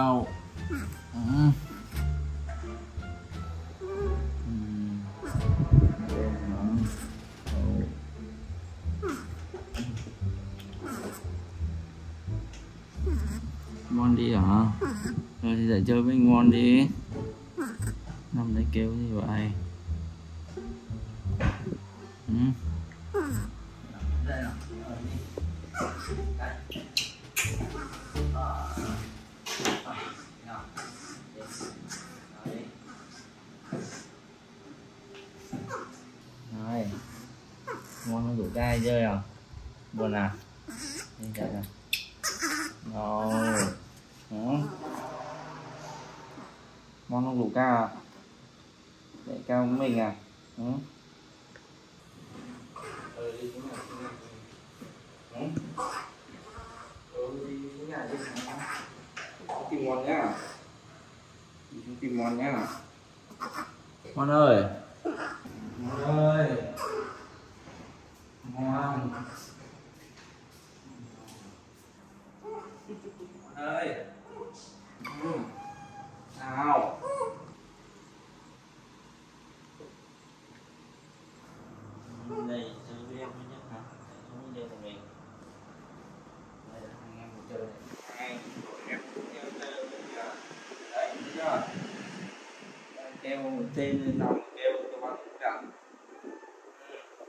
đâu. Mon đi hả? Thôi thì dậy chơi với Mon đi. Nằm đây kêu gì vậy? Rồi Mon không đủ cay chơi à? Buồn à? Đi chạy ra. Rồi Mon không đủ cao à? Để cao của mình à? Tìm Mon nhá. Tìm Mon nhá. Mon ơi. Mon ơi. Mon. Mon ơi. Nào. Đây chơi với em nhé hả? Chúng chơi cùng mình. Đây là anh em cùng chơi này. Anh em cùng nhau chơi bây giờ. Đấy, thấy chưa? Kêu một tên lên nóng, kêu các bạn cũng đặng.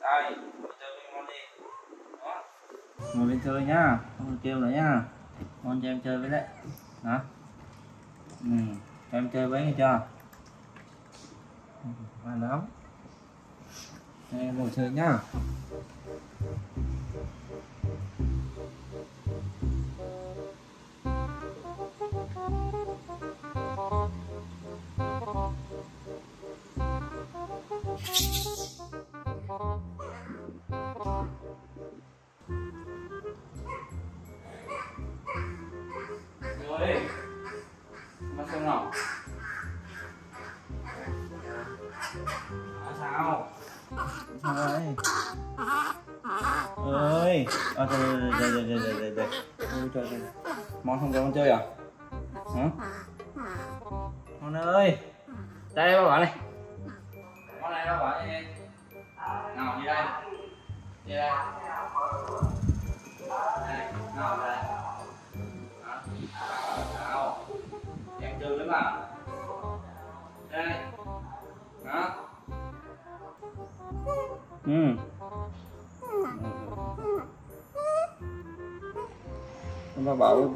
Đây, chơi với Mon đi. Đó. Ngồi bên chơi nhá, không được kêu nữa nhá. Mon cho em chơi với đấy. Hả? Em chơi với nghe chưa? Mà lắm. Em ngồi chơi nhá. Rồi, mà xem nào. À, sao? Ơi, à, trời. Ôi, trời ơi. Mon không cho con chơi à? Hả? Mon ơi, ra đây ba bảo này. Con này ba bảo đi. Nào đi đây. Đi đây. Đây, nào đây. Hả? Nào. Em chơi lắm à? Đây. Hả?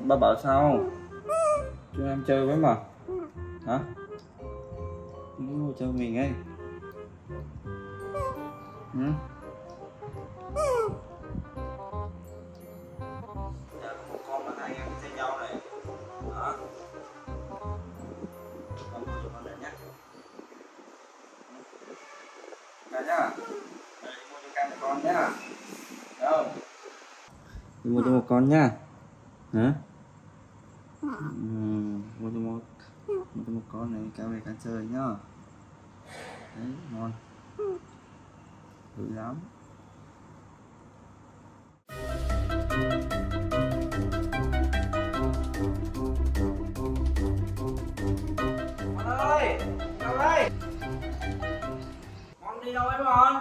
Ba bảo sao cho em chơi với mà hả? Ngồi chơi mình ấy. Giờ có một con mà hai anh em chơi nhau này đó. Con ngồi cho con đợi nhé. Cả nhá. Con nhá. Đâu? Đi mua cho một con nhá. Hả? Mua cho một con này, kéo về cá chơi nhá. Đấy, Mon. Vui lắm. Mon ơi, đâu đây? Con đi đâu ấy Mon?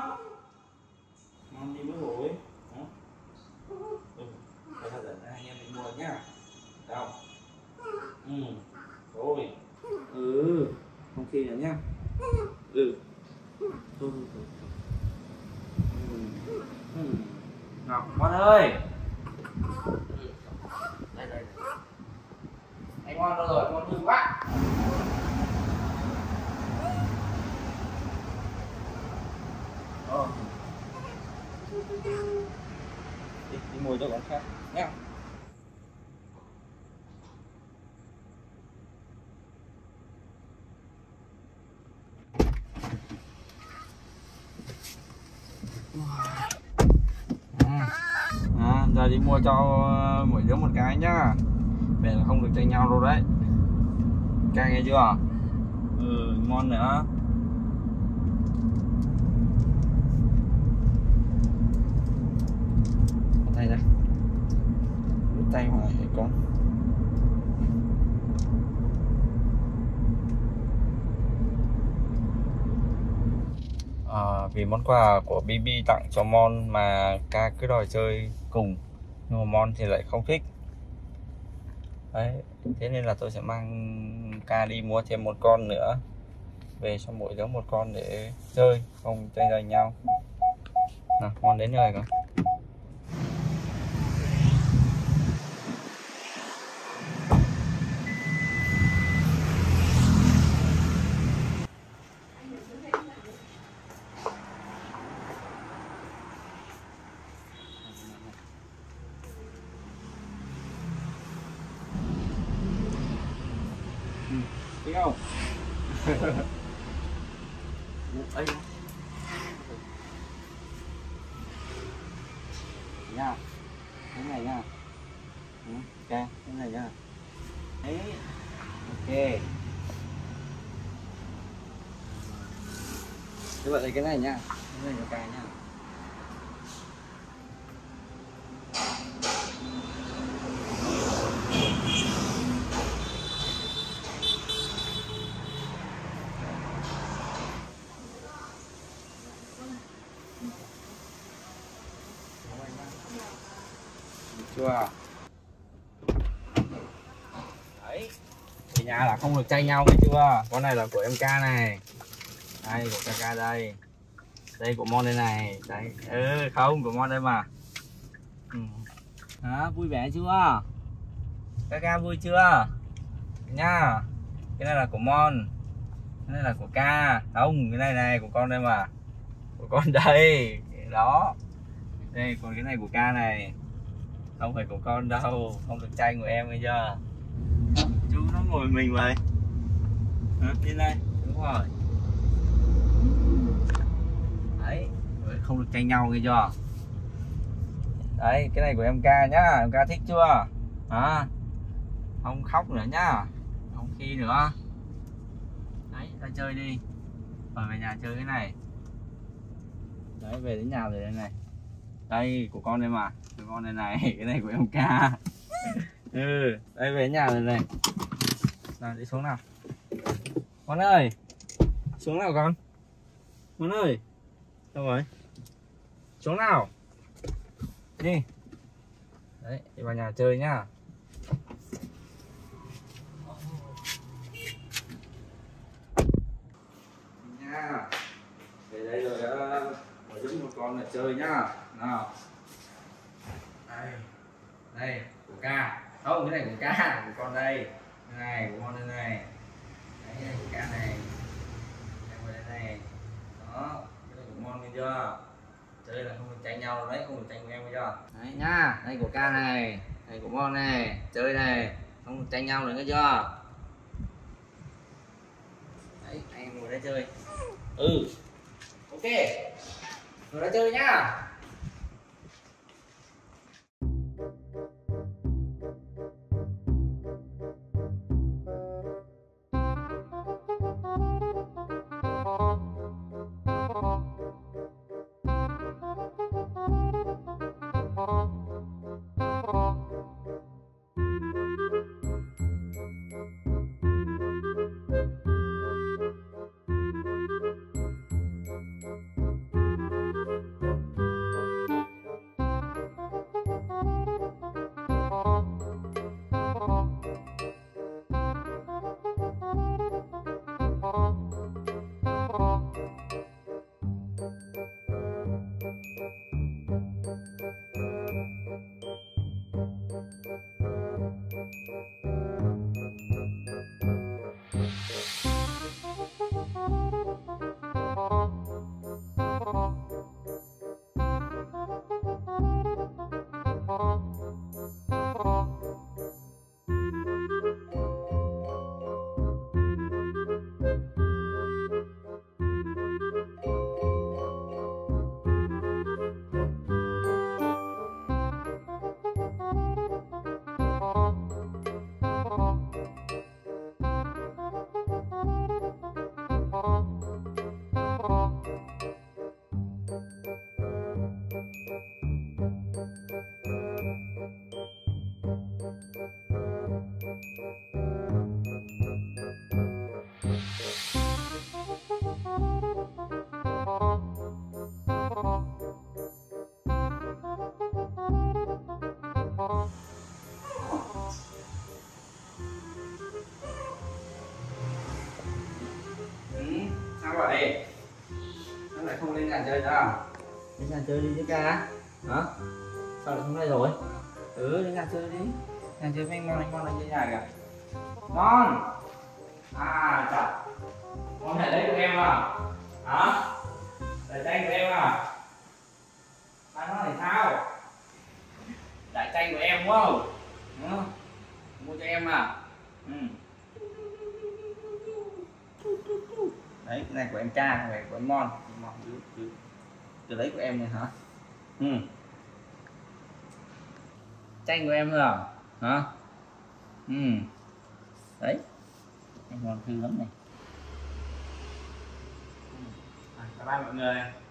Rồi. Không khi nữa nhá. Ngọc Mon ơi. Đây. Anh Mon đâu rồi? Mon vui quá. Đi ngồi cho con khác nhá. Giờ đi mua cho mỗi đứa một cái nhá. Về là không được tranh nhau đâu đấy. Các nghe chưa? Mon nữa. Tay ra. Tay hoài con. Vì món quà của Bibi tặng cho Mon mà Ca cứ đòi chơi cùng, nhưng mà Mon thì lại không thích. Đấy, thế nên là tôi sẽ mang Ca đi mua thêm một con nữa, về cho mỗi đứa một con để chơi, không chơi rời nhau. Nào, Mon đến rồi con. Thấy không? Ấy nha, cái này nha, ok, cái này nha, đấy, ok, các bạn lấy cái này nha, cái này cái nha. Chưa đấy, thì nhà là không được chay nhau, nghe chưa? Con này là của em Ca này, đây của Ca đây, đây của Mon đây này, đấy, không của Mon đây mà. Đó, vui vẻ chưa? Ca vui chưa? Nha, cái này là của Mon, cái này là của Ca, không, cái này này của con đây mà, của con đây, đó, đây còn cái này của Ca này. Không phải của con đâu, không được tranh của em bây giờ. Chú nó ngồi mình vậy. Đi đây, đúng rồi. Đấy, không được tranh nhau nghe chưa? Đấy, cái này của em Ca nhá, em Ca thích chưa? À, không khóc nữa nhá, không khi nữa. Đấy, ta chơi đi. Rồi về nhà chơi cái này. Đấy, về đến nhà rồi đây này. Đây của con đây mà, của con đây này, cái này của em Ca. Đây về nhà rồi này. Nào đi xuống nào. Con ơi, xuống nào con. Con ơi, đâu rồi? Xuống nào. Đi. Đấy, đi vào nhà chơi nhá. Nha. Về đây rồi đã bỏ giúp một con là chơi nhá. Nào. Đây. Đây của Ca. Không, cái này của Ca, của con đây. Cái này của con đây này. Đấy, cái này của Ca này. Đây của đây này. Đó, cái này của Mon bây giờ. Chơi là không được tranh nhau đấy, không được tranh của em bây giờ. Đấy nhá, đây của Ca này, này của Mon này, chơi này, không được tranh nhau nữa nghe chưa? Đấy, anh ngồi đây chơi. Ok. Ngồi đây chơi nhá. các bạn này. Nó lại không lên nhà chơi nữa à? Lên nhà chơi đi chứ ca. Hả? Sao lại không đây rồi? Ừ, lên nhà chơi đi. Nhà chơi với Mon, anh Mon đang chơi nhà kìa. Mon! À, chặt. Mon này đấy của em à? Hả? Đại tranh của em à? Bạn nói thì sao? Đại tranh của em đúng không? Ừ. Mua cho em à? Ừ. Đấy, cái này của em cha, cái này của em Mon. Từ đấy của em này hả? Ừ. Tranh của em rồi à? Hả? Ừ. Đấy. Em Mon thư lắm này. Bye bye mọi người.